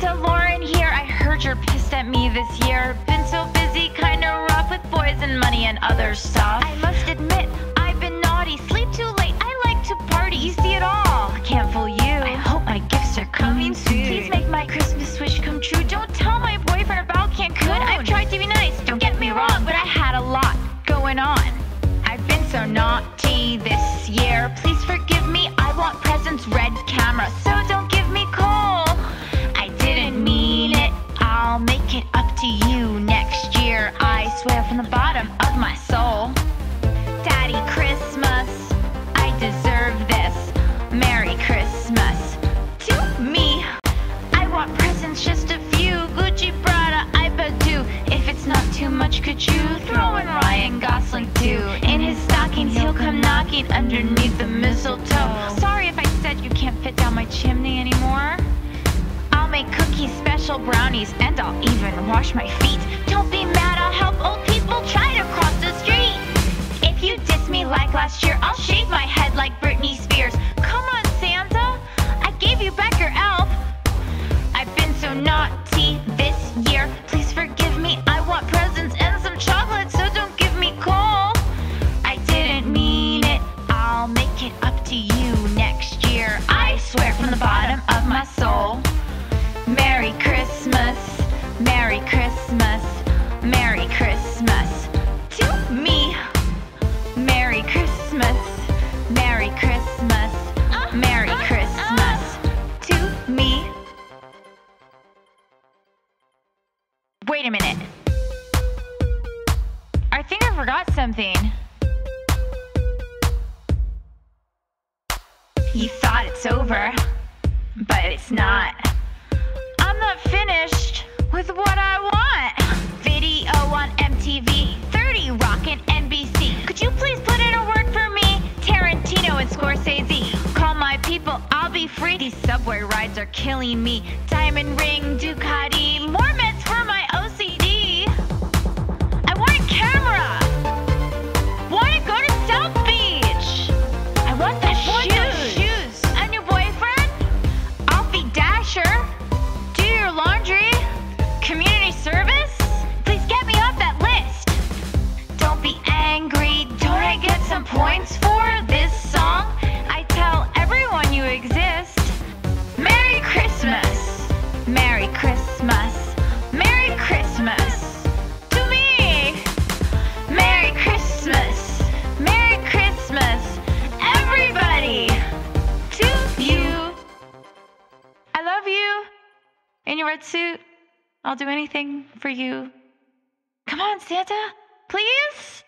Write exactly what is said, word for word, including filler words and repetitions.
Melissa Lauren here. I heard you're pissed at me this year. Been so busy, kinda rough with boys and money and other stuff. I must admit, I've been naughty. Sleep too late, I like to party. You see it all, I can't fool you. I hope my gifts are coming soon. Please make my Christmas wish come true. Don't tell my boyfriend about Cancun. I've tried to be nice, don't get me wrong, but I had a lot going on. I've been so naughty this year. Please forgive me, I want presents, red camera, so don't give me coal. I didn't mean it, I'll make it up to you next year. I swear from the bottom of my soul. Daddy Christmas, I deserve this. Merry Christmas to me. I want presents, just a few. Gucci, Prada, I do. If it's not too much, could you throw in Ryan Gosling too? In his stockings, he'll come knocking underneath the mistletoe. Sorry if I said you can't fit down my chimney anymore. I'll make cookies, special brownies, and I'll even wash my feet. Don't be mad, I'll help old people try to cross the street. If you diss me like last year, I'll shave my head like Britney Spears. Come on, Santa, I gave you back your elf. I've been so naughty this year. Please forgive me, I want presents and some chocolate, so don't give me coal. I didn't mean it, I'll make it up to you next year. I swear from the bottom of my soul. Merry Christmas, Merry Christmas, Merry Christmas to me. Merry Christmas, Merry Christmas, Merry Christmas to me. Wait a minute. I think I forgot something. You thought it's over, but it's not. I'm not finished with what I want. Video on M T V, thirty Rockin' N B C. Could you please put in a word for me? Tarantino and Scorsese. Call my people, I'll be free. These subway rides are killing me. Diamond ring, Ducati, Mormons for my O C D. I want a camera. Want to go to South Beach. I want the shoes. shoes. And your boyfriend? I'll be Dasher. Do your laundry. Community service. Please get me off that list. Don't be angry. Don't I get some points for this song? I tell everyone you exist. Merry Christmas. Merry Christmas. Merry Christmas to me. Merry Christmas. Merry Christmas, everybody. To you. I love you. In your red suit, I'll do anything for you. Come on, Santa, please.